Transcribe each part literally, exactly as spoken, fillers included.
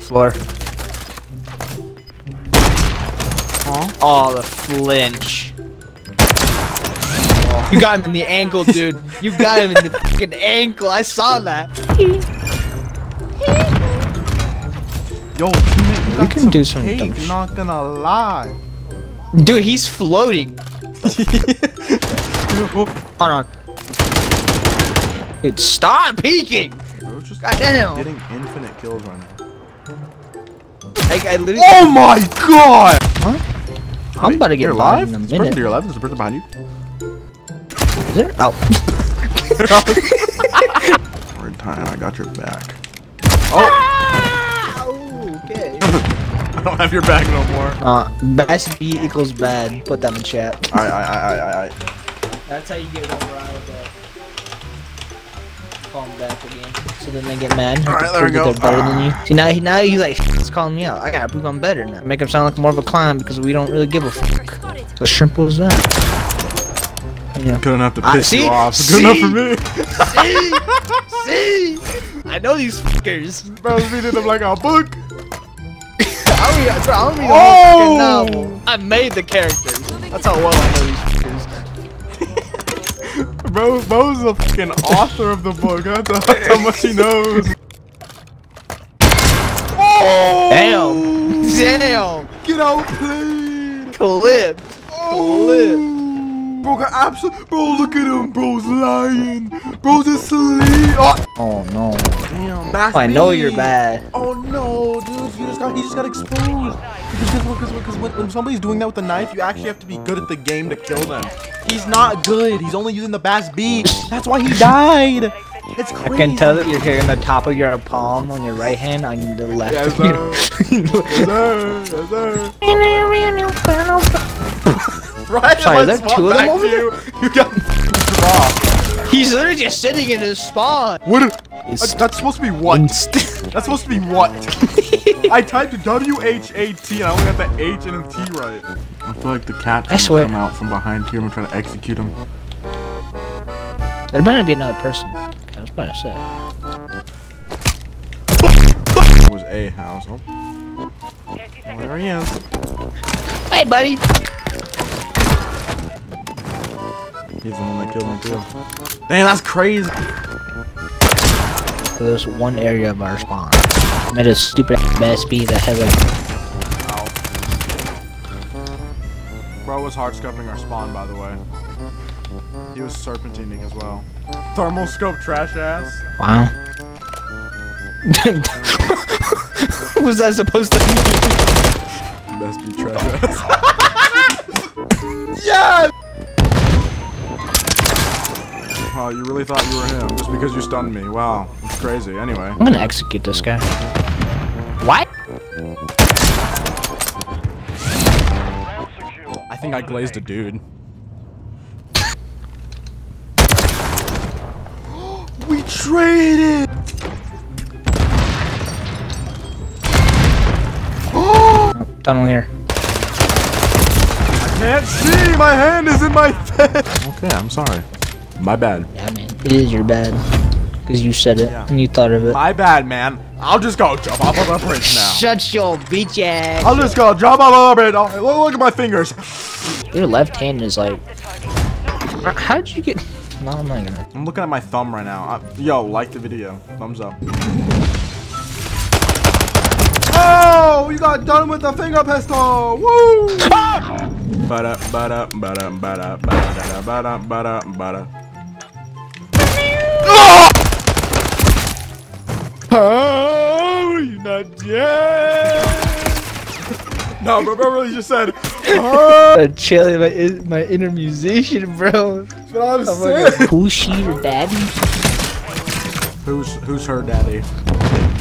Floor. Huh? Oh, the flinch. Oh. You got him in the ankle, dude. You got him in the fucking ankle. I saw that. Yo, you, you can do something. I'm not gonna lie. Dude, he's floating. Hold on. Dude, stop peeking! We're just Goddamn. Getting infinite kills right now. Like, I literally oh my god! Huh? I'm Wait, about to get alive. There's a person to your left. There's a person behind you. Is there? Oh. Get out. Third time. I got your back. Oh. Ah! Oh okay. I don't have your back no more. Uh, best B equals bad. Put that in chat. Alright, alright, alright, alright. That's how you get over out of that. Call him back again. So then they get mad. Alright, there we go. They're better than you. See, now he, now he's like, he's calling me out. I gotta prove I'm better now. Make him sound like more of a clown because we don't really give a fuck. So shrimp was that. Yeah. Good enough to piss I, you see, off. See, Good enough for me. See? See? I know these fuckers. Bro, I'm reading them like a book. I don't read oh! them like a novel. I made the characters. That's how well I know these Bro, Bo's the fucking author of the book. That's how much he knows. Oh! Damn! Damn! Get out, please! Clip! Oh. Clip! Bro, got absolute. Bro, look at him. Bro's lying. Bro's asleep. Oh, oh no! Damn, Max, oh, I know you're bad. Oh no, dude! He just got, he just got exposed. Because, because, because when, when somebody's doing that with a knife, you actually have to be good at the game to kill them. He's not good. He's only using the bass beat. That's why he died. It's crazy. I can tell that you're hearing the top of your palm on your right hand on the left. Yes, sir. Yes, sir. Yes, sir. Right? Sorry, is there two of them over there? You got dropped. He's literally just sitting in his spawn. What? Uh, that's supposed to be what? That's supposed to be what? I typed W H A T and I only got the H and the T right. I feel like the cat can come out from behind here and try to execute him. There might not be another person. I was about to say. It was a house. Oh. Oh, there he is. Hey, buddy. He's the one that killed him too. Dang, that's crazy. So there's one area of our spawn. I made a stupid B S B that had like. Ow. Bro was hard scoping our spawn, by the way. He was serpentining as well. Thermal scope trash ass. Wow. What was that supposed to be? B S B trash ass. Yes! Wow, you really thought you were him just because you stunned me. Wow, it's crazy. Anyway. I'm gonna execute this guy. What? I think I glazed a dude. We traded! Tunnel here. I can't see! My hand is in my face! Okay, I'm sorry. My bad. Yeah, man. It is your bad. Because you said it, yeah. And you thought of it. My bad, man. I'll just go jump off of a bridge now. Shut your bitch ass. I'll just go jump off of a bridge. I'll, look at my fingers. Your left hand is like... How'd you get... No, I'm not gonna... I'm looking at my thumb right now. I... Yo, like the video. Thumbs up. Oh, we got done with the finger pistol. Woo! Ah! Bada bada bada bada bada bada bada bada. Oh, you're not dead. No, bro, bro really just said, oh. I'm chilling my, my inner musician, bro. That's what I'm saying. Like, who's she, her daddy? Who's, who's her daddy?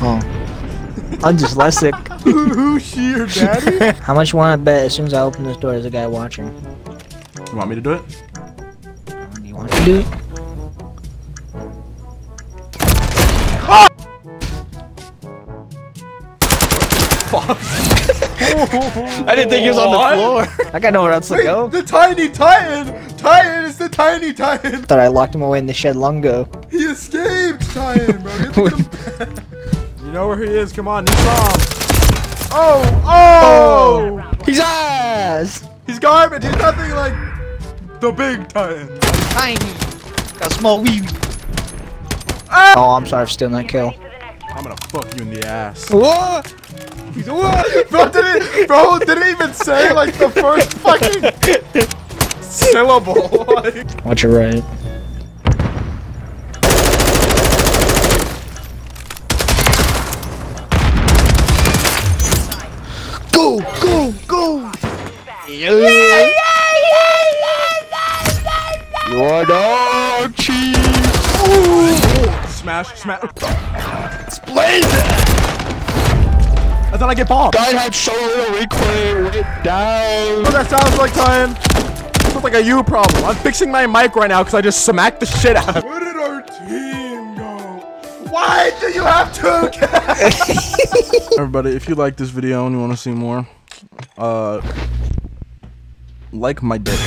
Oh. I'm dyslexic. Who, who's she, her daddy? How much you want to bet as soon as I open this door there's a guy watching? You want me to do it? Um, you want to do it? I didn't think he was on the floor. I got nowhere else to Wait, go. The tiny titan! Titan is the tiny titan! Thought I locked him away in the shed long ago. He escaped, Titan, bro. You know where he is. Come on, he's bomb. Oh, oh! oh he's ass. He's garbage. He's nothing like the big Titan. Tiny. Got small weed. Ah! Oh, I'm sorry for stealing that kill. I'm gonna fuck you in the ass. What? What? Bro didn't, bro didn't even say like the first fucking syllable. Like. Watch your right. Go, go, go! Yeah, yeah, yeah, yeah, yeah, yeah. Your cheese! Oh. Smash, smash. Explain that! And then I get bombed. Guy had so little recoil, it down. Oh, that sounds like time. That sounds like a you problem. I'm fixing my mic right now because I just smacked the shit out. Where did our team go? Why do you have to? Everybody, if you like this video and you want to see more, uh, like my dick.